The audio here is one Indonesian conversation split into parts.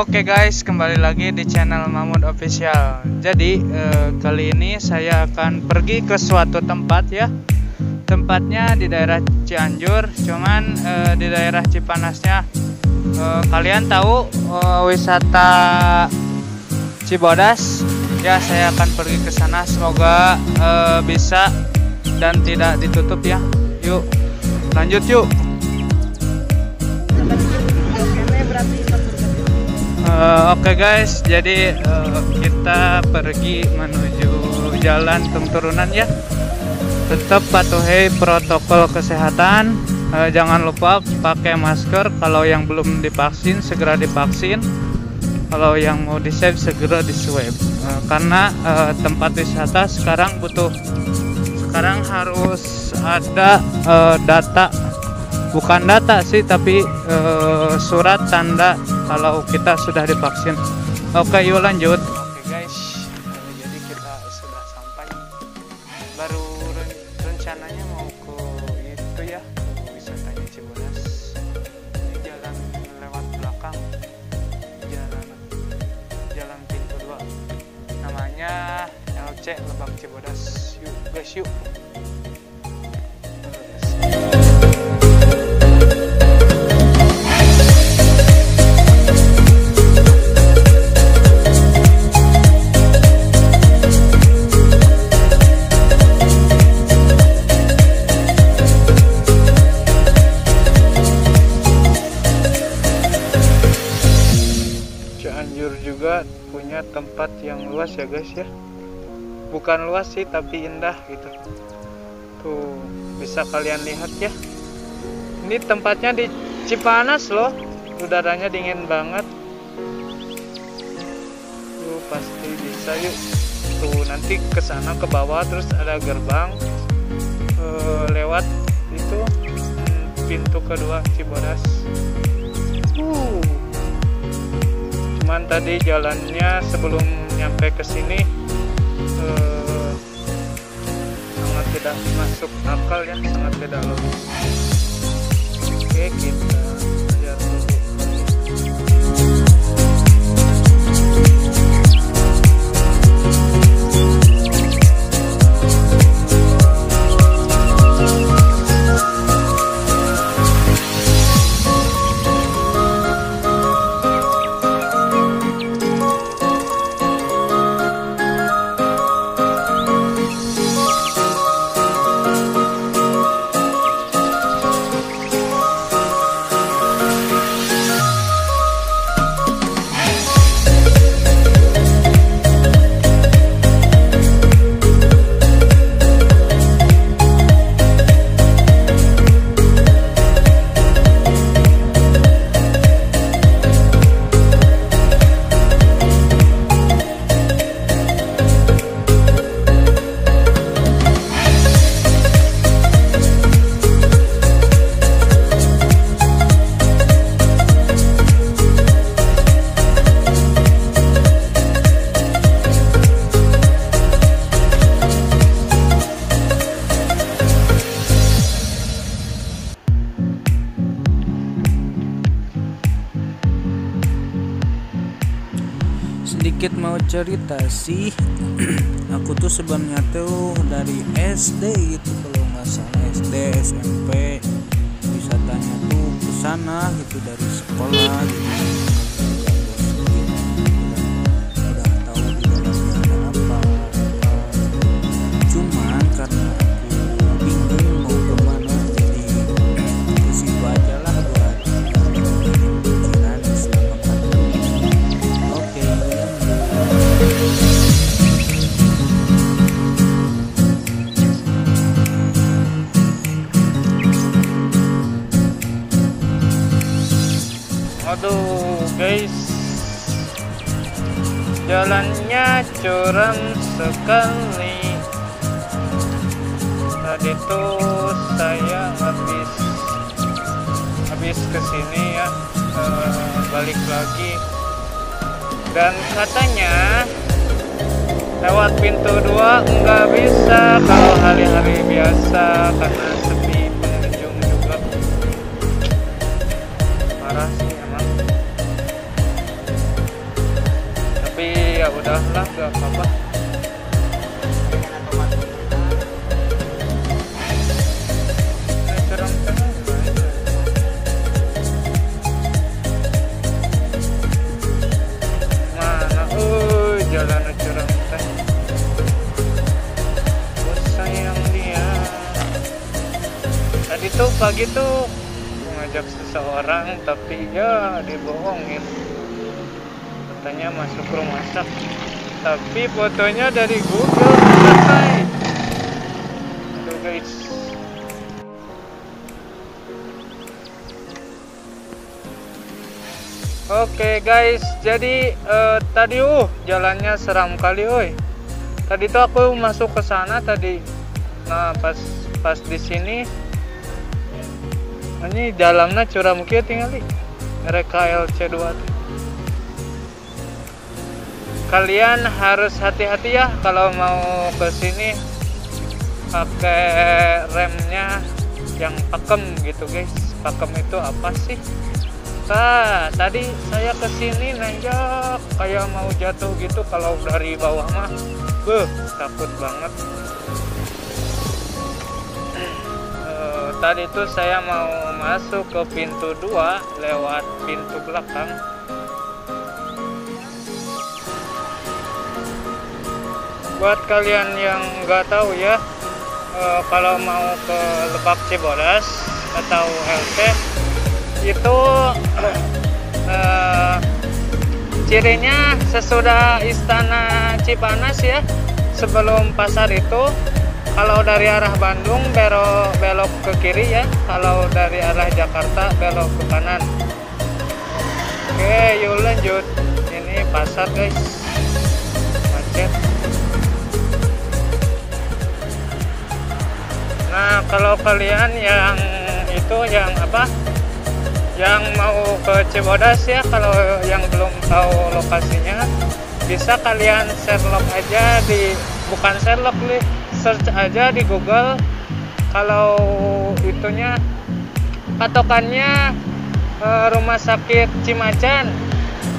Oke guys, kembali lagi di channel Mamud Official. Jadi kali ini saya akan pergi ke suatu tempat ya. Tempatnya di daerah Cianjur, cuman di daerah Cipanasnya. Kalian tahu wisata Cibodas? Ya, saya akan pergi ke sana. Semoga bisa dan tidak ditutup ya. Yuk, lanjut yuk. Oke guys, jadi kita pergi menuju jalan turun-turunan ya. Tetap patuhi protokol kesehatan. Jangan lupa pakai masker. Kalau yang belum divaksin segera divaksin. Kalau yang mau di-swab segera di-swab. Karena tempat wisata sekarang harus ada data. Bukan data sih, tapi surat tanda kalau kita sudah divaksin. Oke, yuk lanjut. Oke guys, jadi kita sudah sampai. Baru rencananya mau ke itu ya, ke wisatanya Cibodas. Ini jalan lewat belakang, jalan pintu 2. Namanya LC Lebak Cibodas. Yuk guys, yuk. Cianjur juga punya tempat yang luas ya guys ya, bukan luas sih tapi indah gitu. Tuh bisa kalian lihat ya, ini tempatnya di Cipanas loh. Udaranya dingin banget. Tuh pasti bisa yuk. Tuh nanti kesana ke bawah terus ada gerbang lewat itu pintu kedua Cibodas. Cuman tadi jalannya sebelum nyampe ke sini sangat tidak masuk akal ya, sangat tidak logis. Oke, kita lihat dulu. Sedikit mau cerita sih, aku tuh sebenarnya tuh dari SD gitu, kalau nggak salah SD SMP wisatanya tuh ke sana gitu, dari sekolah gitu. Udah tahu udah apa, cuman karena aku bingung mau kemana jadi ke situ aja lah. Aduh guys, jalannya curam sekali. Tadi tuh saya habis kesini ya, balik lagi. Dan katanya lewat pintu 2 nggak bisa kalau hari-hari biasa karena sepi pengunjung juga. Parah sih. tuh pagi tuh ngajak seseorang tapi ya dibohongin, katanya masuk rumah sakit tapi fotonya dari Google. Selesai. Aduh guys, oke guys, jadi tadi jalannya seram kali oi. Tadi tuh aku masuk ke sana tadi. Nah, pas di sini ini dalamnya curam kieu tinggal di mereka LC2. Kalian harus hati-hati ya kalau mau ke sini, pakai remnya yang pakem gitu guys. Pakem itu apa sih? Nah, tadi saya kesini nanjak kayak mau jatuh gitu kalau dari bawah mah, takut banget. Tadi itu saya mau masuk ke pintu 2 lewat pintu belakang. Buat kalian yang nggak tahu ya, kalau mau ke Lebak Cibodas atau LC itu cirinya sesudah Istana Cipanas ya, sebelum pasar itu kalau dari arah Bandung belok ke kiri ya, kalau dari arah Jakarta belok ke kanan. Oke yuk lanjut, ini pasar guys, macet. Nah kalau kalian yang itu yang apa, yang mau ke Cibodas ya, kalau yang belum tahu lokasinya bisa kalian Sherlock aja di, bukan Sherlock nih, search aja di Google. Kalau itunya patokannya rumah sakit Cimacan.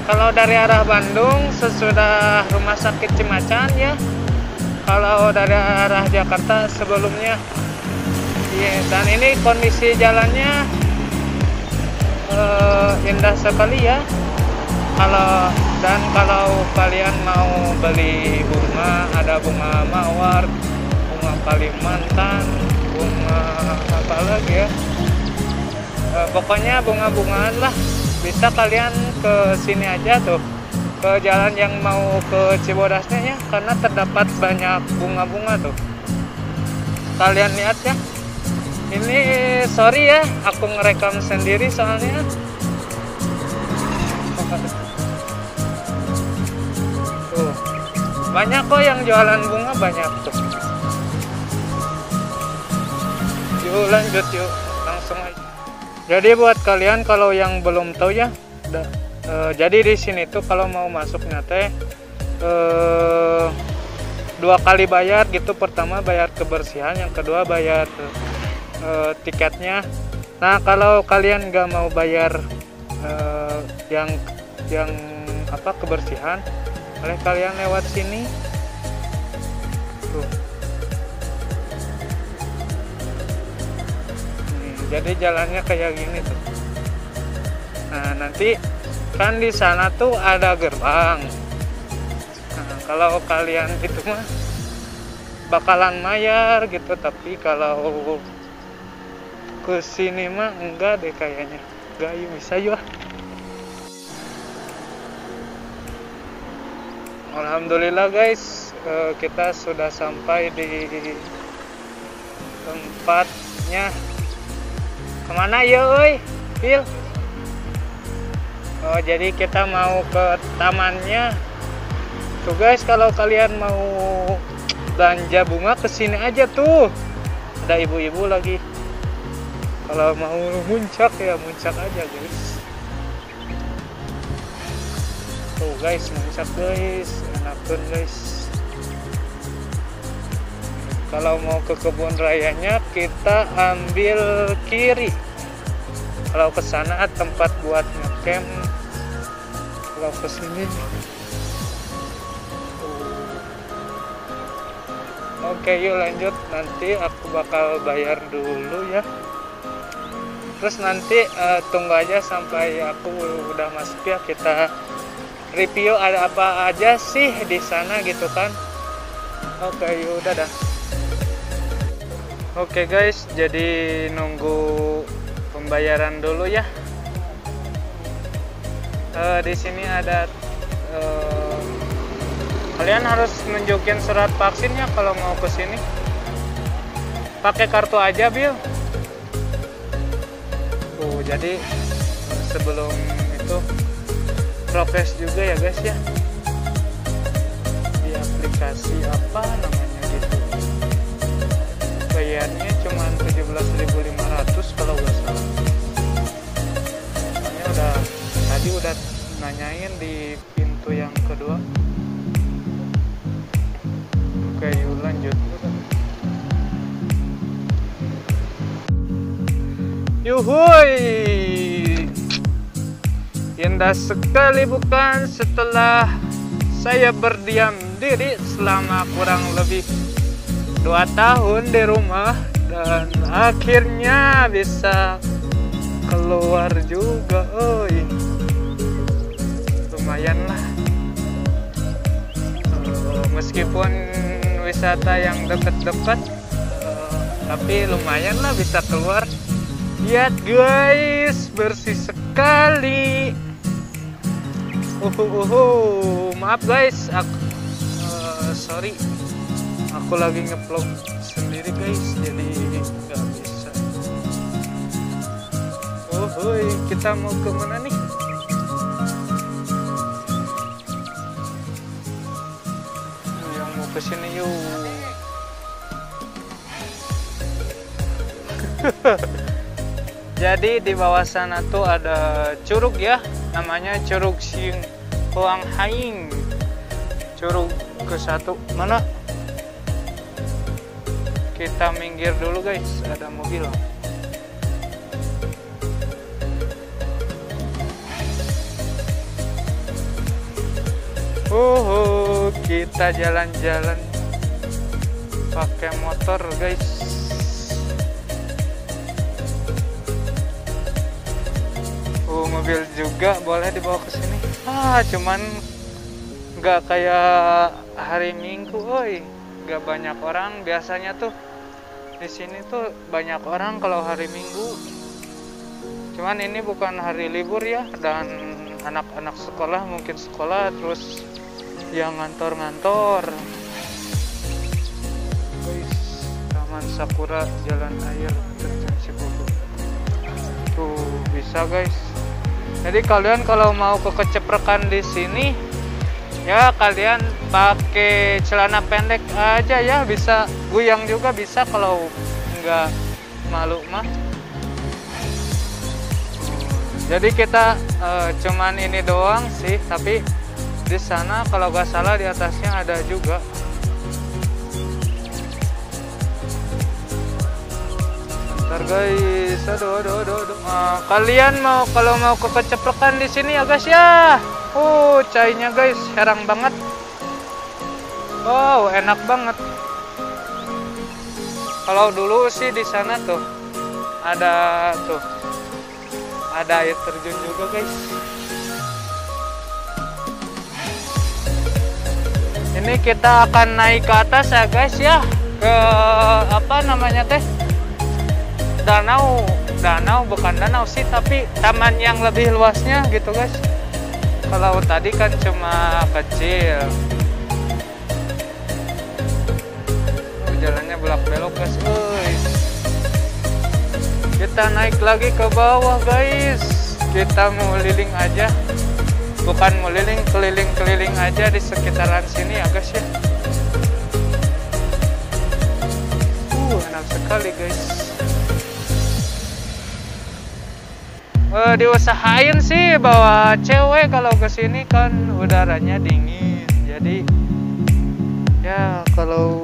Kalau dari arah Bandung sesudah rumah sakit Cimacan ya, kalau dari arah Jakarta sebelumnya. Dan ini kondisi jalannya indah sekali ya. Kalau kalian mau beli bunga, ada bunga mawar, bunga Kalimantan, bunga apa lagi ya, pokoknya bunga-bungaan lah, bisa kalian ke sini aja tuh, ke jalan yang mau ke Cibodasnya ya, karena terdapat banyak bunga-bunga tuh. Kalian lihat ya. Ini sorry ya, aku ngerekam sendiri soalnya. Tuh, banyak kok yang jualan bunga, banyak tuh. Yuk lanjut yuk, langsung aja. Jadi buat kalian kalau yang belum tahu ya, jadi di sini tuh kalau mau masuknya teh 2 kali bayar gitu. Pertama bayar kebersihan, yang kedua bayar tiketnya. Nah kalau kalian nggak mau bayar yang apa kebersihan, oleh kalian lewat sini tuh. Jadi jalannya kayak gini tuh. Nah nanti kan di sana tuh ada gerbang. Nah, kalau kalian itu mah bakalan bayar gitu, tapi kalau ke sini mah enggak deh kayaknya. Gayu bisa yuk. Alhamdulillah guys, kita sudah sampai di tempatnya. Kemana ya oi? Pil. Oh, jadi kita mau ke tamannya. Tuh guys, kalau kalian mau belanja bunga ke sini aja tuh. Ada ibu-ibu lagi. Kalau mau muncak ya muncak aja guys. Tuh guys, muncak guys, enak tuh guys. Kalau mau ke kebun rayanya kita ambil kiri. Kalau ke sana tempat buat ngecamp. Kalau ke sini. Oke, yuk lanjut. Nanti aku bakal bayar dulu ya. Terus nanti tunggu aja sampai aku udah masuk ya, kita review ada apa aja sih di sana gitu kan. Oke, yaudah dah. Oke guys, jadi nunggu pembayaran dulu ya. Di sini ada kalian harus nunjukin surat vaksinnya kalau mau ke sini. Pakai kartu aja, Bil. Jadi sebelum itu prokes juga ya guys ya. Di aplikasi apa namanya gitu. Bayarnya cuma 17.500 kalau nggak salah. Soalnya tadi udah nanyain di pintu yang kedua. Oke, yuk lanjut. Yuhuy, indah sekali bukan? Setelah saya berdiam diri selama kurang lebih 2 tahun di rumah, dan akhirnya bisa keluar juga. Oi, lumayan lah. Meskipun wisata yang deket-deket, tapi lumayan lah bisa keluar. Lihat guys, bersih sekali. Maaf guys, aku sorry, aku lagi nge-vlog sendiri guys, jadi nggak bisa. Kita mau kemana nih? Yang mau kesini yuk. Jadi di bawah sana tuh ada curug ya, namanya curug Sing Plang, curug ke-1 mana? Kita minggir dulu guys, ada mobil. Kita jalan-jalan pakai motor guys. Mobil juga boleh dibawa ke sini. Cuman nggak kayak hari Minggu, nggak banyak orang. Biasanya tuh di sini tuh banyak orang kalau hari Minggu. Cuman ini bukan hari libur ya, dan anak-anak sekolah mungkin sekolah, terus yang ngantor-ngantor. Guys, Taman Sakura Jalan Air Terjun Cibodas. Tuh bisa guys. Jadi kalian kalau mau keceprekan di sini ya, kalian pakai celana pendek aja ya, bisa guyang juga bisa kalau nggak malu mah. Jadi kita cuman ini doang sih, tapi di sana kalau nggak salah di atasnya ada juga. Guys, aduh. Kalian mau kalau mau keceprekan di sini ya guys ya. Cainya guys, herang banget. Wow, enak banget. Kalau dulu sih di sana tuh ada air terjun juga guys. Ini kita akan naik ke atas ya guys ya, ke apa namanya teh? Danau bukan danau sih, tapi taman yang lebih luasnya gitu guys. Kalau tadi kan cuma kecil. Jalannya belok-belok guys. Kita naik lagi ke bawah guys. Kita mau liling aja, bukan mau liling, keliling-keliling aja di sekitaran sini ya guys ya. Enak sekali guys. Diusahain sih bawa cewek kalau kesini kan udaranya dingin, jadi ya kalau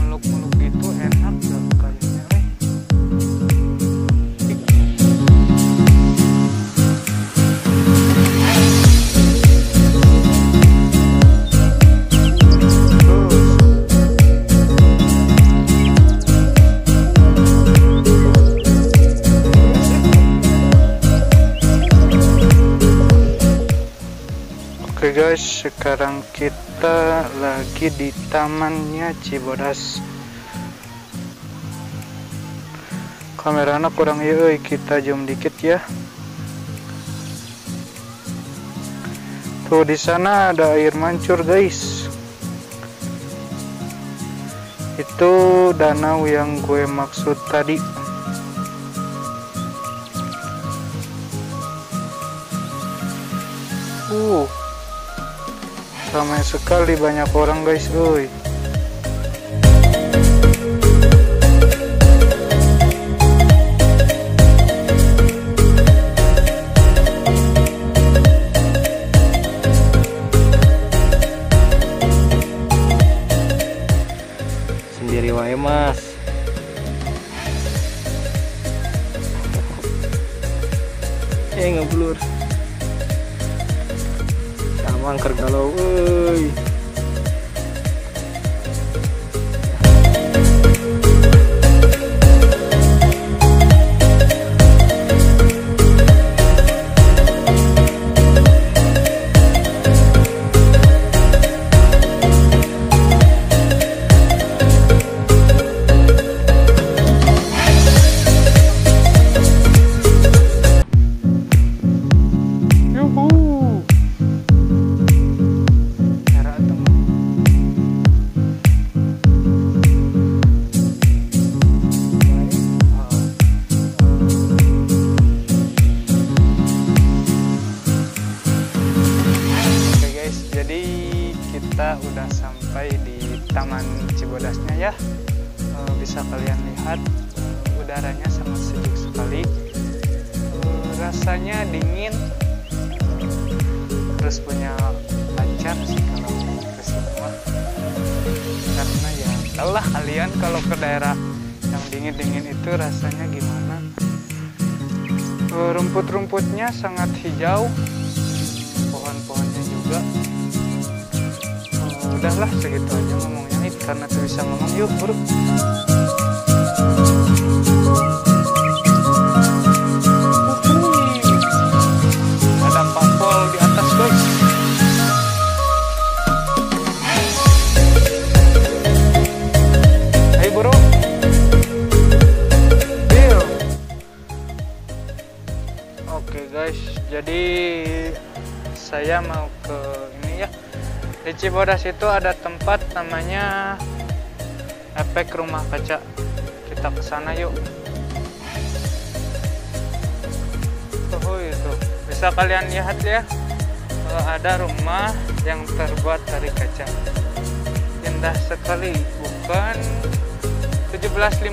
meluk-meluk gitu enak gak kayaknya. Oke guys, sekarang kita lagi di tamannya Cibodas. Kamerana kurang ieu, kita zoom dikit ya. Tuh di sana ada air mancur, guys. Itu danau yang gue maksud tadi. Ramai sekali, banyak orang guys, oi. Sendiri wae mas. Ngeblur. Angker galau, woi. Nya ya, bisa kalian lihat udaranya sangat sejuk sekali, rasanya dingin, terus punya lancar sih kalau ke semua, karena ya tahulah kalian kalau ke daerah yang dingin-dingin itu rasanya gimana. Rumput-rumputnya sangat hijau, pohon-pohonnya juga. Udahlah segitu aja ngomongnya nih, karena tuh bisa ngomong. Yuk buruk. Ada pampol di atas guys. Ayo buruk. Deal. Oke guys, jadi saya mau ke ini ya. Di Cibodas itu ada tempat namanya Efek Rumah Kaca. Kita ke sana yuk. Tuh itu. Bisa kalian lihat ya. Ada rumah yang terbuat dari kaca. Indah sekali, bukan? 17.500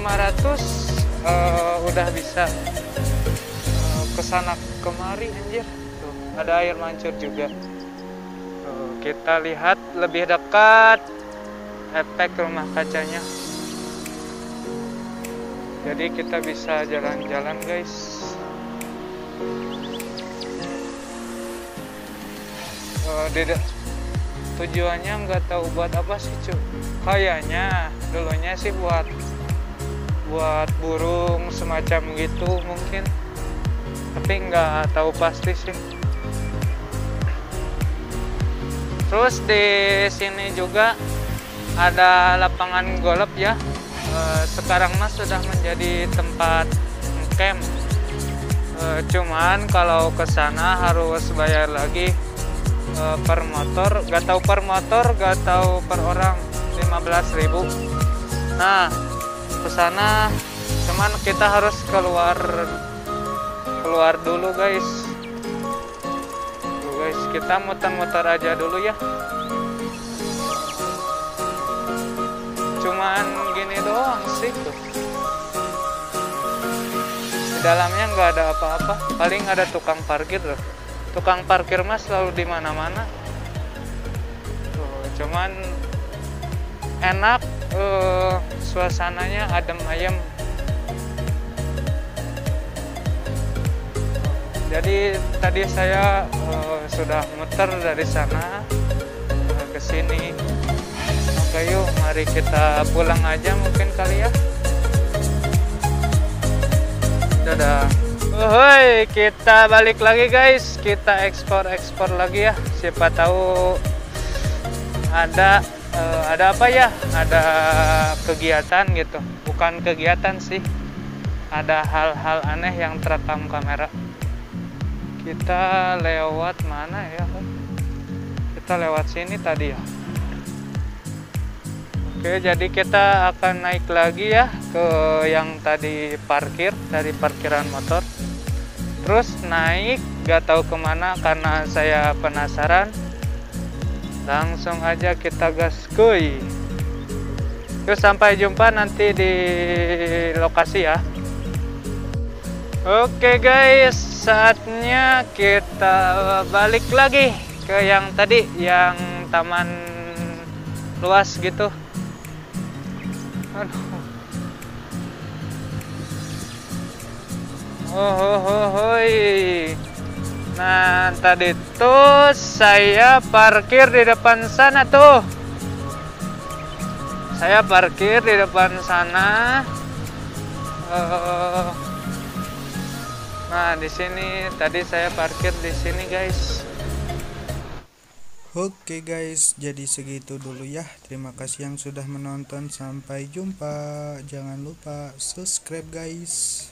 udah bisa ke sana kemari anjir. Tuh, ada air mancur juga. Kita lihat lebih dekat Efek Rumah Kacanya. Jadi kita bisa jalan-jalan guys. Tujuannya nggak tahu buat apa sih cu. Kayaknya dulunya sih buat burung semacam gitu mungkin. Tapi nggak tahu pasti sih. Terus di sini juga ada lapangan golf ya. Sekarang mas sudah menjadi tempat camp. Cuman kalau ke sana harus bayar lagi per motor. Gak tahu per motor, gak tahu per orang 15.000. Nah, ke sana cuman kita harus keluar dulu guys. Kita muter-muter aja dulu ya. Cuman gini doang sih tuh. Di dalamnya nggak ada apa-apa. Paling ada tukang parkir loh. Tukang parkir mas selalu di mana-mana. Cuman enak, suasananya adem ayem. Jadi tadi saya sudah muter dari sana ke sini. Oke yuk, mari kita pulang aja mungkin kali ya. Dadah. Hoi, kita balik lagi guys. Kita ekspor lagi ya. Siapa tahu ada apa ya? Ada kegiatan gitu. Bukan kegiatan sih. ada hal-hal aneh yang terekam kamera. Kita lewat mana ya? Kita lewat sini tadi ya. Oke, jadi kita akan naik lagi ya ke yang tadi parkir, dari parkiran motor. Terus naik, gak tahu kemana karena saya penasaran. Langsung aja kita gas kuy. Terus sampai jumpa nanti di lokasi ya. Oke guys, saatnya kita balik lagi ke yang tadi, yang taman luas gitu. Aduh. Nah, tadi tuh saya parkir di depan sana tuh. Saya parkir di depan sana. Nah, di sini tadi saya parkir di sini, guys. Oke guys, jadi segitu dulu ya. Terima kasih yang sudah menonton. Sampai jumpa. Jangan lupa subscribe guys.